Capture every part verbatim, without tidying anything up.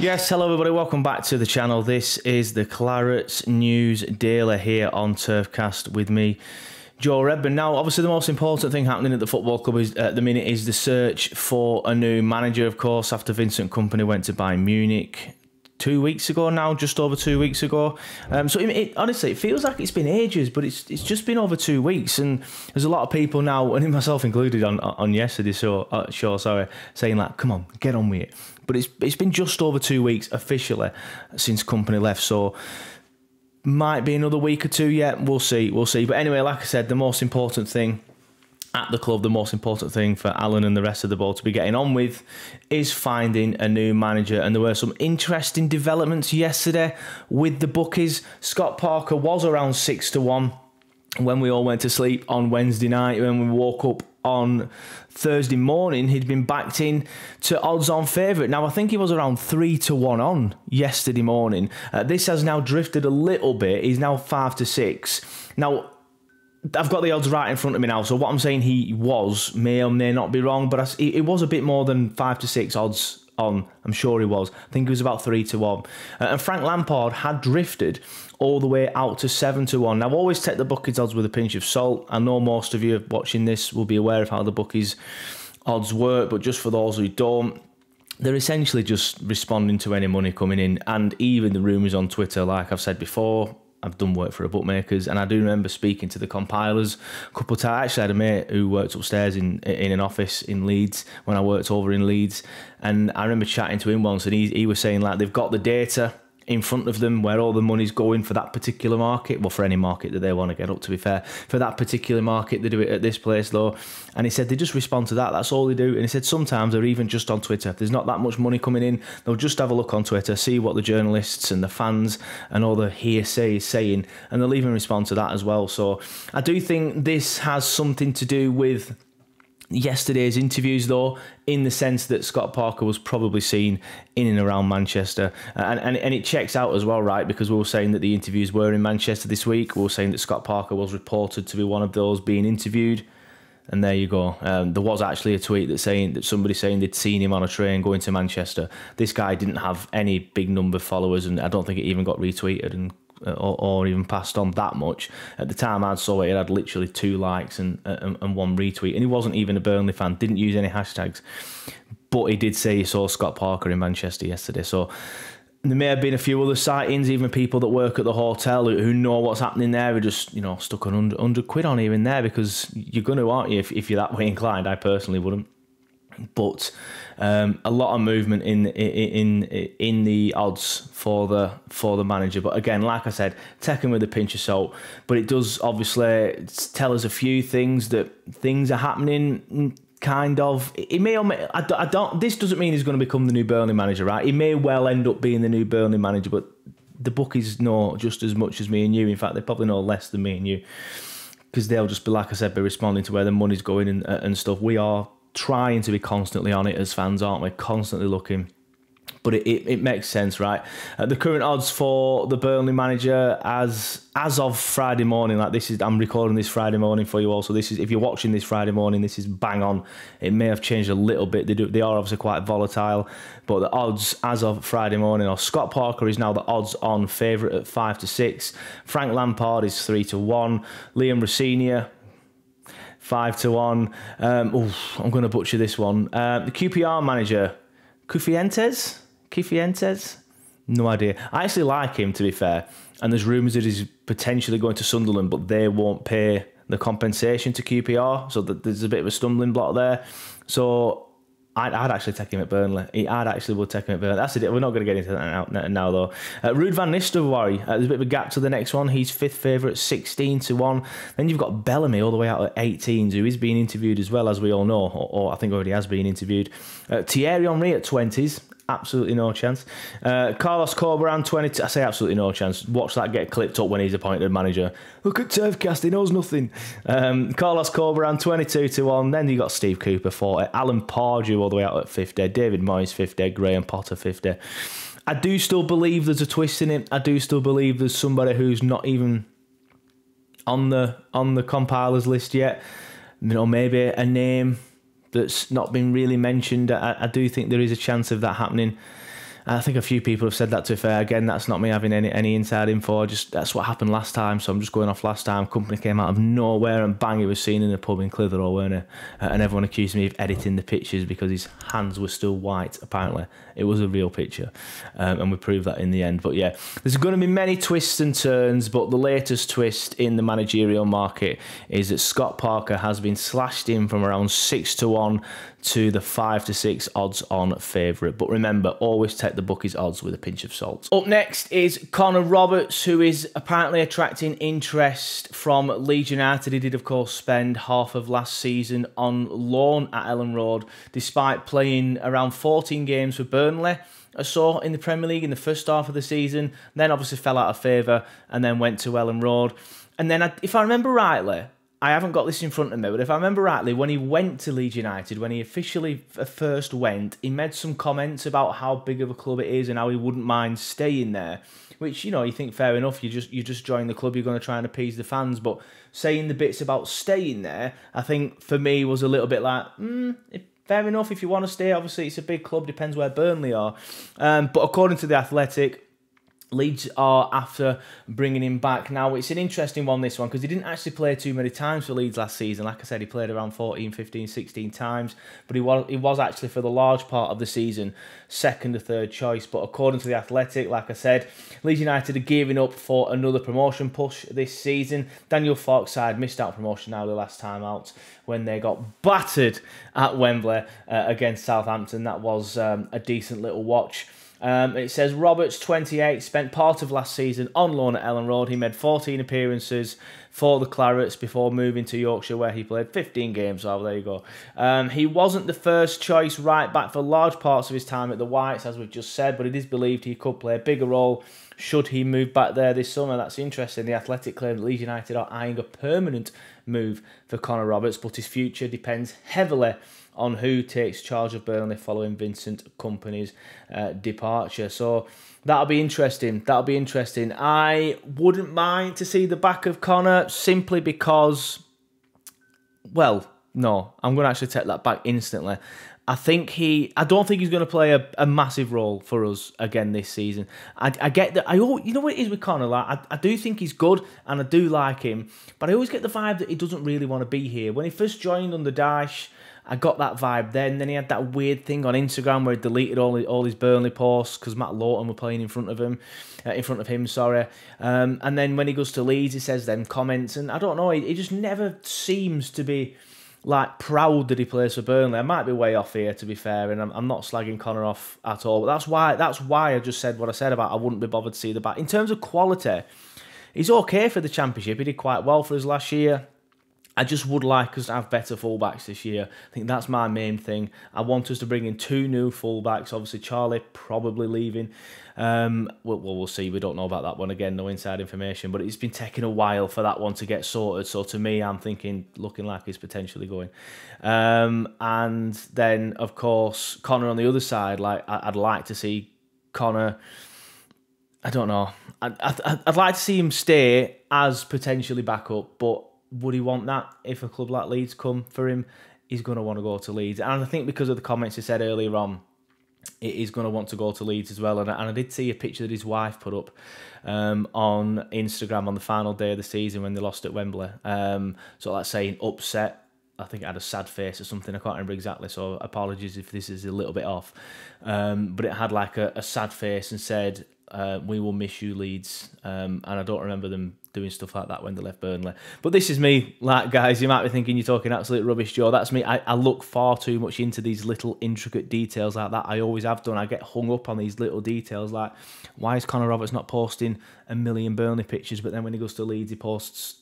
Yes, hello everybody, welcome back to the channel. This is the Clarets News Daily here on TurfCast with me, Joe Redburn. Now, obviously the most important thing happening at the football club is, at the minute is the search for a new manager, of course, after Vincent Kompany went to Bayern Munich two weeks ago now, just over two weeks ago. Um, so it, it, honestly, it feels like it's been ages, but it's it's just been over two weeks, and there's a lot of people now, and myself included, on on yesterday's show, uh, show sorry, saying like, come on, get on with it. But it's it's been just over two weeks officially since Kompany left, so might be another week or two yet. We'll see, we'll see. But anyway, like I said, the most important thing at the club, the most important thing for Alan and the rest of the board to be getting on with is finding a new manager. And there were some interesting developments yesterday with the bookies. Scott Parker was around six to one when we all went to sleep on Wednesday night. When we woke up on Thursday morning, he'd been backed in to odds-on favourite. Now, I think he was around three to one on yesterday morning. Uh, this has now drifted a little bit. He's now five to six. Now, I've got the odds right in front of me now, so what I'm saying he was may or may not be wrong, but I, it was a bit more than five to six odds on. I'm sure he was. I think he was about three to one. Uh, and Frank Lampard had drifted all the way out to seven to one. Now, always take the bookies odds with a pinch of salt. I know most of you watching this will be aware of how the bookies odds work, but just for those who don't, they're essentially just responding to any money coming in, and even the rumours on Twitter. Like I've said before, I've done work for a bookmakers, and I do remember speaking to the compilers a couple of times. I actually had a mate who worked upstairs in in an office in Leeds when I worked over in Leeds, and I remember chatting to him once, and he, he was saying, like, they've got the data in front of them where all the money's going for that particular market. Well, for any market that they want to get up, to be fair. For that particular market, they do it at this place, though. And he said they just respond to that. That's all they do. And he said sometimes they're even just on Twitter. If there's not that much money coming in, they'll just have a look on Twitter, see what the journalists and the fans and all the hearsay is saying, and they'll even respond to that as well. So I do think this has something to do with yesterday's interviews, though, in the sense that Scott Parker was probably seen in and around Manchester, and, and and it checks out as well, right? Because we were saying that the interviews were in Manchester this week. We were saying that Scott Parker was reported to be one of those being interviewed, and there you go. Um, there was actually a tweet that saying that somebody saying they'd seen him on a train going to Manchester. This guy didn't have any big number of followers, and I don't think it even got retweeted and Or, or even passed on that much. At the time I saw it, it had literally two likes and, and and one retweet, and he wasn't even a Burnley fan, didn't use any hashtags, but he did say he saw Scott Parker in Manchester yesterday. So there may have been a few other sightings, even people that work at the hotel who, who know what's happening there, who just, you know, stuck a hundred, hundred quid on here and there, because you're going to, aren't you, if, if you're that way inclined. I personally wouldn't. But um, a lot of movement in in in the odds for the for the manager. But again, like I said, take him with a pinch of salt. But it does obviously tell us a few things, that things are happening. Kind of. It may or may. I don't, I don't. This doesn't mean he's going to become the new Burnley manager, right? He may well end up being the new Burnley manager, but the bookies know just as much as me and you. In fact, they probably know less than me and you, because they'll just be, like I said, be responding to where the money's going and and stuff. We are trying to be constantly on it as fans, aren't we? Constantly looking. But it, it, it makes sense, right? Uh, the current odds for the Burnley manager as as of Friday morning, like this is, I'm recording this Friday morning for you all, so this is, if you're watching this Friday morning, this is bang on. It may have changed a little bit. They do, they are obviously quite volatile, but the odds as of Friday morning are Scott Parker is now the odds-on favourite at five to six. Frank Lampard is three to one. Liam Rosenior, Five to one. Um, oof, I'm going to butcher this one. Uh, the Q P R manager, Kufientes? Kufientes? No idea. I actually like him, to be fair. And there's rumours that he's potentially going to Sunderland, but they won't pay the compensation to Q P R. So that there's a bit of a stumbling block there. So I'd, I'd actually take him at Burnley. I'd actually would take him at Burnley. That's it. We're not going to get into that now, now though. Uh, Ruud van Nistelrooy. Uh, there's a bit of a gap to the next one. He's fifth favourite, sixteen to one. Then you've got Bellamy all the way out at eighteens, who is being interviewed as well, as we all know, or, or I think already has been interviewed. Uh, Thierry Henry at twenties. Absolutely no chance. Uh, Carlos Corberan, twenty. I say absolutely no chance. Watch that get clipped up when he's appointed manager. Look at TurfCast, he knows nothing. Um, Carlos Corberan, twenty-two to one. Then you got Steve Cooper, forty. Alan Pardew, all the way out at fifty. David Moyes, fifty. Graham Potter, fifty. I do still believe there's a twist in it. I do still believe there's somebody who's not even on the on the compilers list yet. You know, maybe a name that's not been really mentioned. I, I do think there is a chance of that happening. I think a few people have said that, to be fair. Again, that's not me having any, any inside info. Just that's what happened last time, so I'm just going off last time. Kompany came out of nowhere and bang, he was seen in a pub in Clitheroe, weren't he? And everyone accused me of editing the pictures because his hands were still white, apparently. It was a real picture, um, and we proved that in the end. But yeah, there's going to be many twists and turns, but the latest twist in the managerial market is that Scott Parker has been slashed in from around six to one to the five to six odds-on favourite. But remember, always take the bookies' odds with a pinch of salt. Up next is Connor Roberts, who is apparently attracting interest from Leeds United. He did, of course, spend half of last season on loan at Elland Road, despite playing around fourteen games for Burnley or so in the Premier League in the first half of the season, then obviously fell out of favour and then went to Elland Road. And then, I, if I remember rightly, I haven't got this in front of me, but if I remember rightly, when he went to Leeds United, when he officially first went, he made some comments about how big of a club it is and how he wouldn't mind staying there, which, you know, you think, fair enough, you just you just join the club, you're going to try and appease the fans, but saying the bits about staying there, I think, for me, was a little bit like, hmm, fair enough, if you want to stay, obviously it's a big club, depends where Burnley are. Um, but according to The Athletic, Leeds are after bringing him back. Now, it's an interesting one, this one, because he didn't actually play too many times for Leeds last season. Like I said, he played around fourteen, fifteen, sixteen times, but he was, he was actually, for the large part of the season, second or third choice. But according to The Athletic, like I said, Leeds United are gearing up for another promotion push this season. Daniel Falk's side missed out promotion now the last time out when they got battered at Wembley uh, against Southampton. That was um, a decent little watch. Um, it says Roberts, twenty-eight, spent part of last season on loan at Elland Road. He made fourteen appearances for the Clarets before moving to Yorkshire, where he played fifteen games. Oh, there you go. Um, he wasn't the first choice right back for large parts of his time at the Whites, as we've just said, but it is believed he could play a bigger role should he move back there this summer. That's interesting. The Athletic claim that Leeds United are eyeing a permanent move for Connor Roberts, but his future depends heavily on who takes charge of Burnley following Vincent Kompany's uh, departure. So that'll be interesting. That'll be interesting. I wouldn't mind to see the back of Connor, simply because, well, no, I'm going to actually take that back instantly. I think he, I don't think he's going to play a, a massive role for us again this season. I, I get that, I, you know what it is with Connor, like, I, I do think he's good and I do like him, but I always get the vibe that he doesn't really want to be here. When he first joined under Dyche, I got that vibe then. Then he had that weird thing on Instagram where he deleted all his, all his Burnley posts because Matt Lawton were playing in front of him, uh, in front of him, sorry. Um, and then when he goes to Leeds, he says them comments, and I don't know, he, he just never seems to be like proud that he plays for Burnley. I might be way off here, to be fair, and I'm, I'm not slagging Connor off at all. But that's why that's why I just said what I said about I wouldn't be bothered to see the back. In terms of quality, he's okay for the Championship. He did quite well for us last year. I just would like us to have better fullbacks this year. I think that's my main thing. I want us to bring in two new fullbacks. Obviously, Charlie probably leaving. Um, well, we'll see. We don't know about that one. Again, no inside information. But it's been taking a while for that one to get sorted. So to me, I'm thinking, looking like he's potentially going. Um, and then, of course, Connor on the other side. Like, I'd like to see Connor... I don't know. I'd, I'd, I'd like to see him stay as potentially backup, but would he want that if a club like Leeds come for him? He's going to want to go to Leeds. And I think because of the comments he said earlier on, he's going to want to go to Leeds as well. And I did see a picture that his wife put up um, on Instagram on the final day of the season when they lost at Wembley. Um, so that's saying upset. I think I had a sad face or something. I can't remember exactly, so apologies if this is a little bit off. Um, but it had like a, a sad face and said, uh, we will miss you, Leeds. Um, and I don't remember them doing stuff like that when they left Burnley. But this is me, like, guys, you might be thinking you're talking absolute rubbish, Joe. That's me. I, I look far too much into these little intricate details like that. I always have done. I get hung up on these little details, like, why is Connor Roberts not posting a million Burnley pictures, but then when he goes to Leeds, he posts,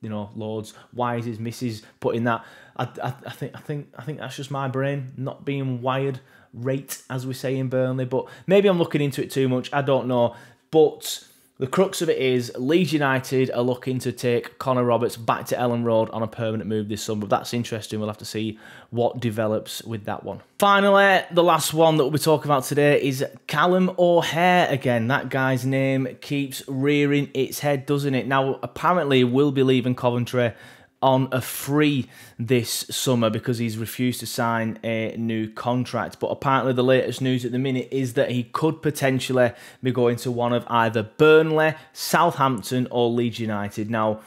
you know, loads? Why is his missus putting that? I, I, I think, I think, I think that's just my brain not being wired right, as we say in Burnley. But maybe I'm looking into it too much. I don't know. But the crux of it is Leeds United are looking to take Connor Roberts back to Elland Road on a permanent move this summer. That's interesting. We'll have to see what develops with that one. Finally, the last one that we'll be talking about today is Callum O'Hare again. That guy's name keeps rearing its head, doesn't it? Now, apparently, he will be leaving Coventry on a free this summer because he's refused to sign a new contract. But apparently the latest news at the minute is that he could potentially be going to one of either Burnley, Southampton or Leeds United. Now,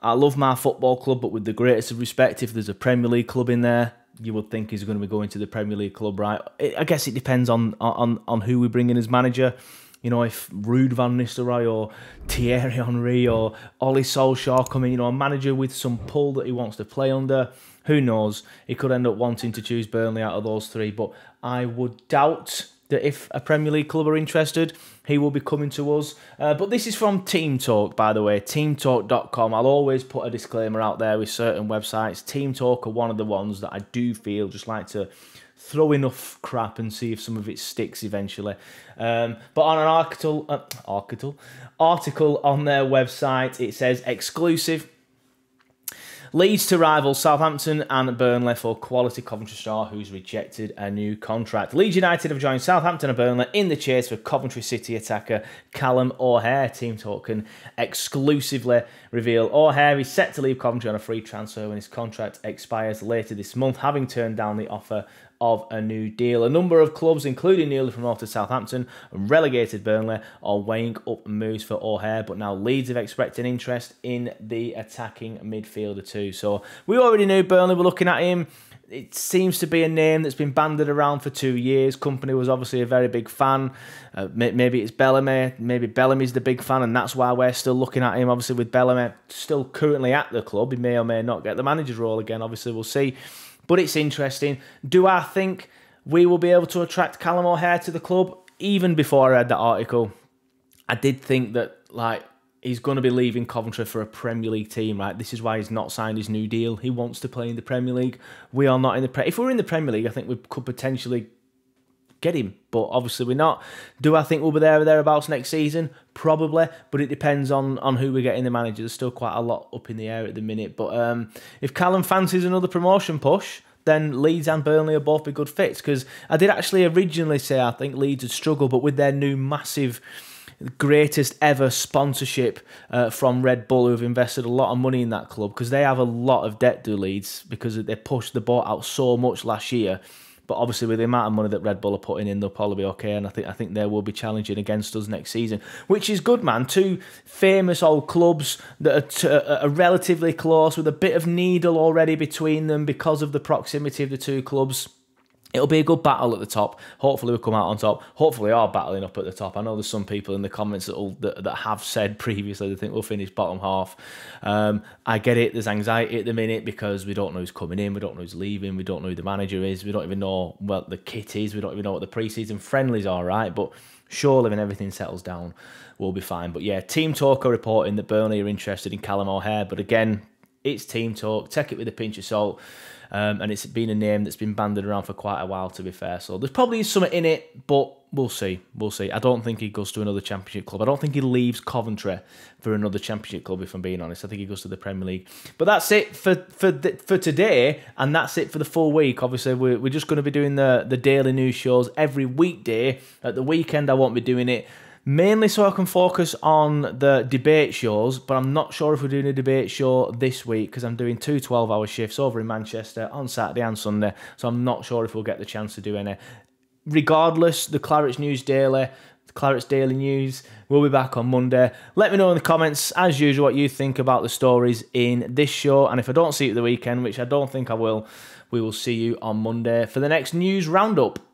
I love my football club, but with the greatest of respect, if there's a Premier League club in there, you would think he's going to be going to the Premier League club, right? I guess it depends on, on, on who we bring in as manager. You know, if Ruud van Nistelrooy or Thierry Henry or Oli Solskjaer come in, you know, a manager with some pull that he wants to play under, who knows? He could end up wanting to choose Burnley out of those three. But I would doubt that if a Premier League club are interested, he will be coming to us. Uh, but this is from Team Talk, by the way, team talk dot com. I'll always put a disclaimer out there with certain websites. Team Talk are one of the ones that I do feel just like to throw enough crap and see if some of it sticks eventually. Um, but on an article, uh, article, article on their website, it says, exclusive, Leeds to rival Southampton and Burnley for quality Coventry star who's rejected a new contract. Leeds United have joined Southampton and Burnley in the chase for Coventry City attacker Callum O'Hare. Team Talk can exclusively reveal O'Hare is set to leave Coventry on a free transfer when his contract expires later this month, having turned down the offer of a new deal. A number of clubs, including newly promoted Southampton and relegated Burnley, are weighing up moves for O'Hare, but now Leeds have expressed an interest in the attacking midfielder too. So we already knew Burnley were looking at him. It seems to be a name that's been bandied around for two years. Kompany was obviously a very big fan. Uh, maybe it's Bellamy. Maybe Bellamy's the big fan, and that's why we're still looking at him. Obviously, with Bellamy still currently at the club, he may or may not get the manager's role again. Obviously, we'll see. But it's interesting. Do I think we will be able to attract Callum O'Hare to the club? Even before I read that article, I did think that, like, he's going to be leaving Coventry for a Premier League team, right? This is why he's not signed his new deal. He wants to play in the Premier League. We are not in the Premier League. If we were in the Premier League, I think we could potentially get him, but obviously we're not. Do I think we'll be there or thereabouts next season? Probably, but it depends on, on who we get in the manager. There's still quite a lot up in the air at the minute, but um, if Callum fancies another promotion push, then Leeds and Burnley will both be good fits, because I did actually originally say I think Leeds would struggle, but with their new massive, greatest ever sponsorship uh, from Red Bull, who've invested a lot of money in that club, because they have a lot of debt to Leeds because they pushed the boat out so much last year. But obviously, with the amount of money that Red Bull are putting in, they'll probably be okay. And I think I think they will be challenging against us next season, which is good, man. Two famous old clubs that are, t are relatively close, with a bit of needle already between them because of the proximity of the two clubs. It'll be a good battle at the top. Hopefully, we'll come out on top. Hopefully, we are battling up at the top. I know there's some people in the comments that, all, that, that have said previously they think we'll finish bottom half. Um, I get it. There's anxiety at the minute because we don't know who's coming in. We don't know who's leaving. We don't know who the manager is. We don't even know what the kit is. We don't even know what the preseason friendlies are, right? But surely, when everything settles down, we'll be fine. But yeah, Team Talk are reporting that Burnley are interested in Callum O'Hare. But again, it's Team Talk. Take it with a pinch of salt. Um, and it's been a name that's been bandied around for quite a while, to be fair. So there's probably something in it, but we'll see. We'll see. I don't think he goes to another Championship club. I don't think he leaves Coventry for another Championship club, if I'm being honest. I think he goes to the Premier League. But that's it for for the, for today, and that's it for the full week. Obviously, we're, we're just going to be doing the, the daily news shows every weekday. At the weekend, I won't be doing it. Mainly so I can focus on the debate shows, but I'm not sure if we're doing a debate show this week because I'm doing two twelve-hour shifts over in Manchester on Saturday and Sunday, so I'm not sure if we'll get the chance to do any. Regardless, the Claret's News Daily, the Claret's Daily News, we'll be back on Monday. Let me know in the comments, as usual, what you think about the stories in this show, and if I don't see you at the weekend, which I don't think I will, we will see you on Monday for the next news roundup.